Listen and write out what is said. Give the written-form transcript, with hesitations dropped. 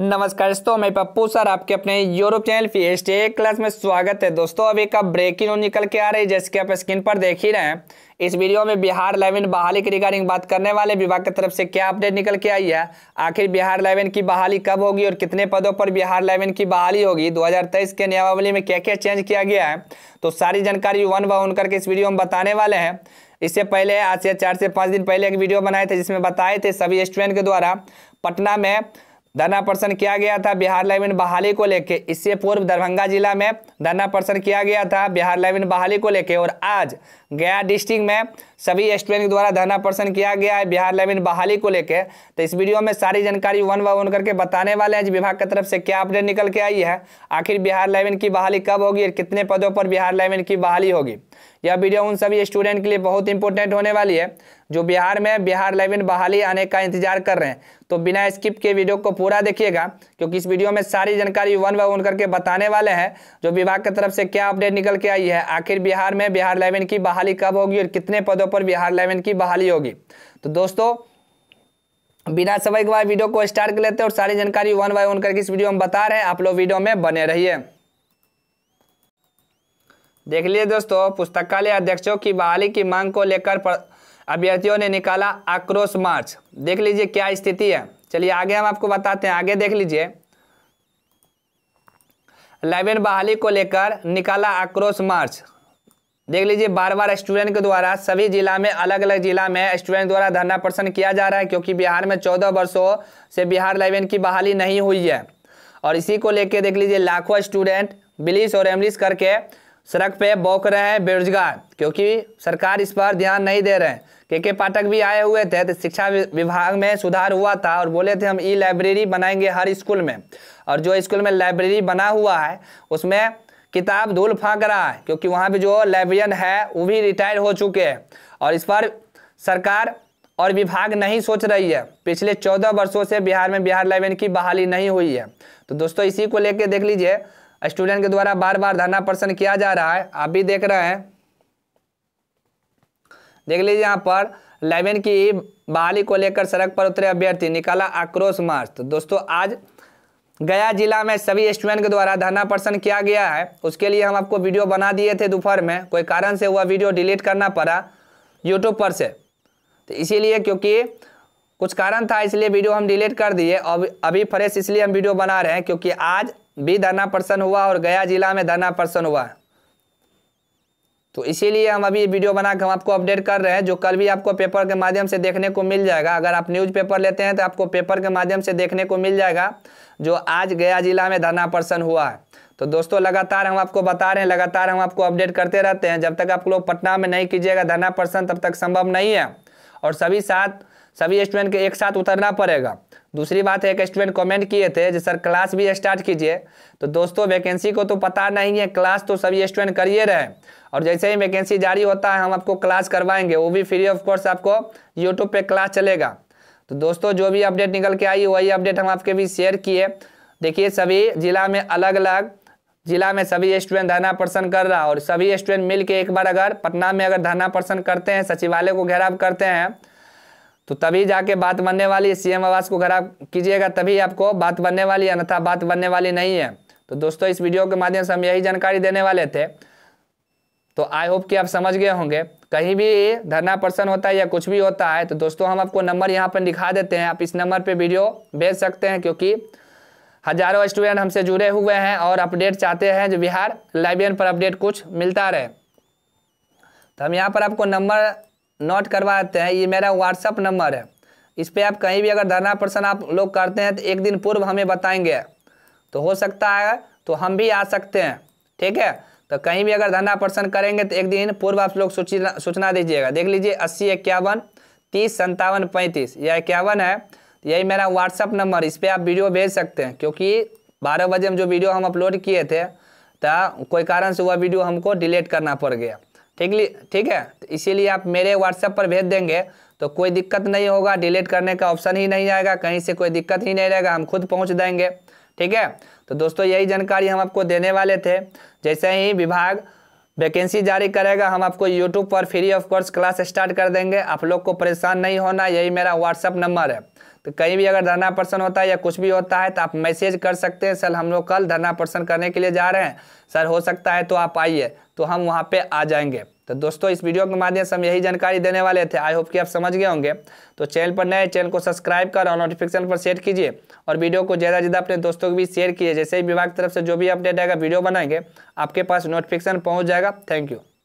नमस्कार दोस्तों, मैं पप्पू सर आपके अपने YouTube channel PS tricky class में स्वागत है। दोस्तों अभी का ब्रेकिंग न्यूज निकल के आ रही है, जैसे कि आप स्क्रीन पर देख ही रहे हैं। इस वीडियो में बिहार लाइब्रेरियन बहाली की रिगार्डिंग बात करने वाले विभाग की तरफ से क्या अपडेट निकल के आई है, आखिर बिहार लाइब्रेरियन की बहाली कब होगी और कितने पदों पर बिहार लाइब्रेरियन की बहाली होगी, 2023 के नियमावली में क्या क्या चेंज किया गया है, तो सारी जानकारी वन बाय वन करके इस वीडियो में बताने वाले हैं। इससे पहले आज से 4 से 5 दिन पहले एक वीडियो बनाए थे जिसमें बताए थे सभी स्टूडेंट के द्वारा पटना में धरना प्रदर्शन किया गया था बिहार लाइब्रेरियन बहाली को लेके। इससे पूर्व दरभंगा जिला में धरना प्रदर्शन किया गया था बिहार लाइब्रेरियन बहाली को लेके, और आज गया डिस्ट्रिक्ट में सभी स्टूडेंट के द्वारा धरना प्रदर्शन किया गया है बिहार लाइब्रेरियन बहाली को लेके। तो इस वीडियो में सारी जानकारी वन बाय वन करके बताने वाले हैं आज विभाग की तरफ से क्या अपडेट निकल के आई है, आखिर बिहार लाइब्रेरियन की बहाली कब होगी और कितने पदों पर बिहार लाइब्रेरियन की बहाली होगी। यह वीडियो उन सभी स्टूडेंट के लिए बहुत इंपॉर्टेंट होने वाली है जो बिहार में बिहार लाइब्रेरियन बहाली आने का इंतजार कर रहे हैं। तो बिना स्किप के वीडियो को पूरा देखिएगा, क्योंकि इस वीडियो में सारी जानकारी वन बाय वन करके बताने वाले हैं जो विभाग की तरफ से क्या अपडेट निकल के आई है, आखिर बिहार में बिहार लाइब्रेरियन की बहाली कब होगी और कितने पदों पर बिहार लाइब्रेरियन की बहाली होगी। तो दोस्तों बिना समय गवाए वीडियो को स्टार्ट कर लेते हैं और सारी जानकारी वन बाय वन करके इस वीडियो में बता रहे हैं, आप लोग वीडियो में बने रहिए। देख लिए दोस्तों, पुस्तकालय अध्यक्षों की बहाली की मांग को लेकर अभ्यर्थियों ने निकाला आक्रोश मार्च। देख लीजिए क्या स्थिति है, चलिए आगे हम आपको बताते हैं। आगे देख लीजिए, लाइब्रेरियन बहाली को लेकर निकाला आक्रोश मार्च। देख लीजिए बार बार स्टूडेंट के द्वारा सभी जिला में, अलग अलग जिला में स्टूडेंट द्वारा धरना प्रदर्शन किया जा रहा है, क्योंकि बिहार में 14 वर्षों से बिहार लाइब्रेरियन की बहाली नहीं हुई है। और इसी को लेकर देख लीजिए लाखों स्टूडेंट बिलिस और एमलिस करके सड़क पे भौंक रहे हैं बेरोजगार, क्योंकि सरकार इस पर ध्यान नहीं दे रहे हैं। के पाठक भी आए हुए थे, तो शिक्षा विभाग में सुधार हुआ था और बोले थे हम ई लाइब्रेरी बनाएंगे हर स्कूल में, और जो स्कूल में लाइब्रेरी बना हुआ है उसमें किताब धूल फाँक रहा है, क्योंकि वहाँ पे जो लाइब्रेरियन है वो भी रिटायर हो चुके हैं। और इस पर सरकार और विभाग नहीं सोच रही है, पिछले 14 वर्षों से बिहार में बिहार लाइब्रेरियन की बहाली नहीं हुई है। तो दोस्तों इसी को लेकर देख लीजिए स्टूडेंट के द्वारा बार बार धरना प्रदर्शन किया जा रहा है, आप भी देख रहे हैं। देख लीजिए यहाँ पर लाइब्रेरियन की बहाली को लेकर सड़क पर उतरे अभ्यर्थी, निकाला आक्रोश मार्च। तो दोस्तों आज गया जिला में सभी स्टूडेंट के द्वारा धरना प्रदर्शन किया गया है, उसके लिए हम आपको वीडियो बना दिए थे दोपहर में, कोई कारण से हुआ वीडियो डिलीट करना पड़ा यूट्यूब पर से, तो इसीलिए क्योंकि कुछ कारण था इसलिए वीडियो हम डिलीट कर दिए। और अभी फ्रेश इसलिए हम वीडियो बना रहे हैं क्योंकि आज भी धरना प्रदर्शन हुआ और गया जिला में धरना प्रदर्शन हुआ, तो इसीलिए हम अभी वीडियो बनाकर हम आपको अपडेट कर रहे हैं, जो कल भी आपको पेपर के माध्यम से देखने को मिल जाएगा। अगर आप न्यूज़पेपर लेते हैं तो आपको पेपर के माध्यम से देखने को मिल जाएगा जो आज गया जिला में धरना प्रदर्शन हुआ है। तो दोस्तों लगातार हम आपको बता रहे हैं, लगातार हम आपको अपडेट करते रहते हैं। जब तक आप लोग पटना में नहीं कीजिएगा धरना प्रदर्शन तब तक संभव नहीं है, और सभी स्टूडेंट के एक साथ उतरना पड़ेगा। दूसरी बात है, एक स्टूडेंट कमेंट किए थे जो सर क्लास भी स्टार्ट कीजिए, तो दोस्तों वैकेंसी को तो पता नहीं है, क्लास तो सभी स्टूडेंट करिए रहे, और जैसे ही वैकेंसी जारी होता है हम आपको क्लास करवाएंगे, वो भी फ्री ऑफ कॉस्ट आपको यूट्यूब पे क्लास चलेगा। तो दोस्तों जो भी अपडेट निकल के आई वही अपडेट हम आपके भी शेयर किए। देखिए सभी जिला में, अलग अलग जिला में सभी स्टूडेंट धरना प्रदर्शन कर रहा, और सभी स्टूडेंट मिल के एक बार अगर पटना में अगर धरना प्रदर्शन करते हैं, सचिवालय को घेराव करते हैं, तो तभी जाके बात बनने वाली है। सीएम आवास को घेराव कीजिएगा तभी आपको बात बनने वाली है, अन्यथा बात बनने वाली नहीं है। तो दोस्तों इस वीडियो के माध्यम से हम यही जानकारी देने वाले थे, तो आई होप कि आप समझ गए होंगे। कहीं भी धरना प्रदर्शन होता है या कुछ भी होता है तो दोस्तों हम आपको नंबर यहाँ पर दिखा देते हैं, आप इस नंबर पे वीडियो भेज सकते हैं, क्योंकि हजारों स्टूडेंट हमसे जुड़े हुए हैं और अपडेट चाहते हैं जो बिहार लाइब्रेरियन पर अपडेट कुछ मिलता रहे। तो हम यहाँ पर आपको नंबर नोट करवा देते हैं, ये मेरा व्हाट्सअप नंबर है, इस पर आप कहीं भी अगर धरना प्रदर्शन आप लोग करते हैं तो एक दिन पूर्व हमें बताएंगे, तो हो सकता है तो हम भी आ सकते हैं, ठीक है। तो कहीं भी अगर धरना प्रदर्शन करेंगे तो एक दिन पूर्व आप लोग सूचना दीजिएगा। देख लीजिए 8051 30 57 35 या 51 है, यही मेरा व्हाट्सअप नंबर, इस पर आप वीडियो भेज सकते हैं, क्योंकि 12 बजे में जो वीडियो हम अपलोड किए थे तो कोई कारण से वह वीडियो हमको डिलीट करना पड़ गया, ठीक है। तो इसीलिए आप मेरे व्हाट्सअप पर भेज देंगे तो कोई दिक्कत नहीं होगा, डिलीट करने का ऑप्शन ही नहीं आएगा, कहीं से कोई दिक्कत ही नहीं रहेगा, हम खुद पहुँच देंगे, ठीक है। तो दोस्तों यही जानकारी हम आपको देने वाले थे, जैसे ही विभाग वैकेंसी जारी करेगा हम आपको यूट्यूब पर free of cost class start कर देंगे, आप लोग को परेशान नहीं होना, यही मेरा व्हाट्सअप नंबर है। तो कहीं भी अगर धरना प्रदर्शन होता है या कुछ भी होता है तो आप मैसेज कर सकते हैं, सर हम लोग कल धरना प्रदर्शन करने के लिए जा रहे हैं, सर हो सकता है तो आप आइए, तो हम वहां पे आ जाएंगे। तो दोस्तों इस वीडियो के माध्यम से हम यही जानकारी देने वाले थे, आई होप कि आप समझ गए होंगे। तो चैनल पर नए, चैनल को सब्सक्राइब कर और नोटिफिकेशन पर सेट कीजिए और वीडियो को ज़्यादा से ज़्यादा अपने दोस्तों के बीच शेयर कीजिए। जैसे ही विभाग की तरफ से जो भी अपडेट आएगा वीडियो बनाएंगे, आपके पास नोटिफिकेशन पहुँच जाएगा। Thank you.